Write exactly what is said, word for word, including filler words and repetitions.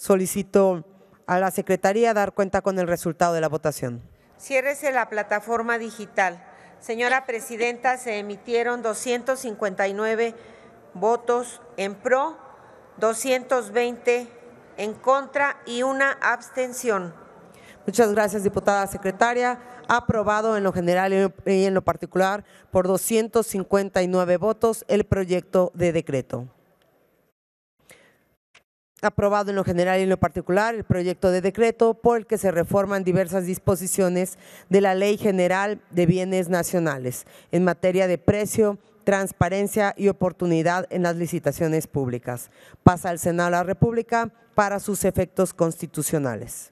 Solicito a la Secretaría dar cuenta con el resultado de la votación. Ciérrese la plataforma digital. Señora Presidenta, se emitieron doscientos cincuenta y nueve votos en pro, doscientos veinte en contra y una abstención. Muchas gracias, diputada secretaria. Aprobado en lo general y en lo particular por doscientos cincuenta y nueve votos el proyecto de decreto. Aprobado en lo general y en lo particular el proyecto de decreto por el que se reforman diversas disposiciones de la Ley General de Bienes Nacionales en materia de precio, transparencia y oportunidad en las licitaciones públicas. Pasa al Senado de la República para sus efectos constitucionales.